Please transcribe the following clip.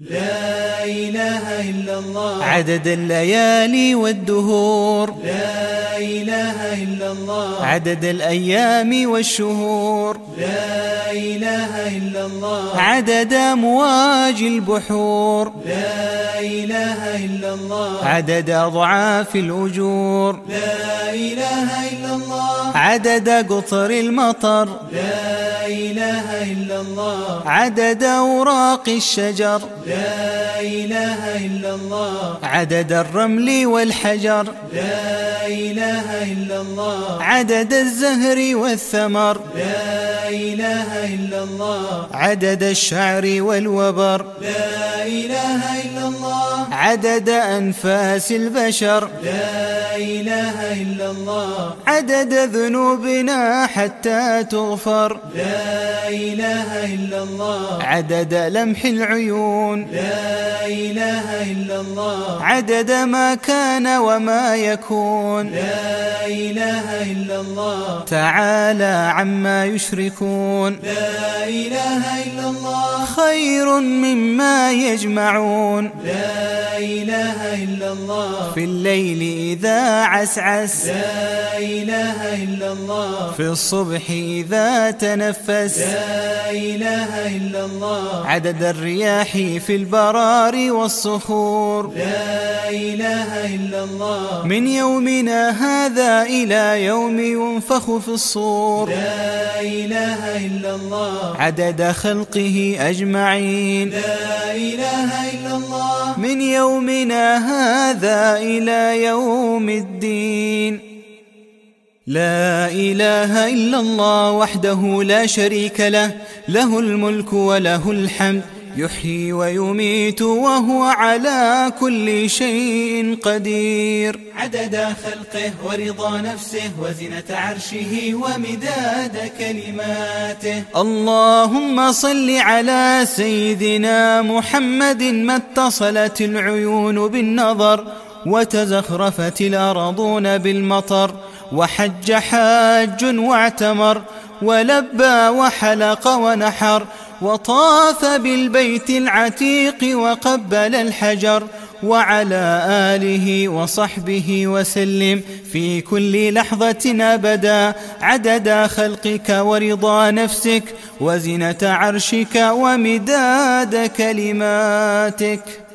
لا إله إلا الله عدد الليالي والدهور لا إله إلا الله عدد الأيام والشهور لا إله إلا الله عدد أمواج البحور لا إله إلا الله عدد أضعاف الأجور لا إله إلا الله عدد قطر المطر لا إله إلا الله عدد أوراق الشجر لا إله إلا الله عدد الرمل والحجر لا إله إلا الله عدد الزهر والثمر لا إله إلا الله عدد الشعر والوبر لا إله إلا الله عدد أنفاس البشر لا إله إلا الله عدد ذنوبنا حتى تغفر لا إله إلا الله عدد لمح العيون لا إله إلا الله عدد ما كان وما يكون لا إله إلا الله تعالى عما يشركون لا إله إلا الله خير مما يجمعون لا إله إلا الله في الليل إذا عسعس لا إله إلا الله في الصبح إذا تنفس لا إله إلا الله عدد الرياح في البراري والصخور لا إله إلا الله من يومنا هذا إلى يوم ينفخ في الصور لا إله إلا الله عدد خلقه أجمعين لا إله إلا الله من يومنا هذا إلى يوم الدين لا إله إلا الله وحده لا شريك له له الملك وله الحمد يحيي ويميت وهو على كل شيء قدير عدد خلقه ورضا نفسه وزنة عرشه ومداد كلماته اللهم صل على سيدنا محمد ما اتصلت العيون بالنظر وتزخرفت الأراضون بالمطر وحج حاج واعتمر ولبى وحلق ونحر وطاف بالبيت العتيق وقبل الحجر وعلى آله وصحبه وسلم في كل لحظة أبدا عدد خلقك ورضا نفسك وزنة عرشك ومداد كلماتك.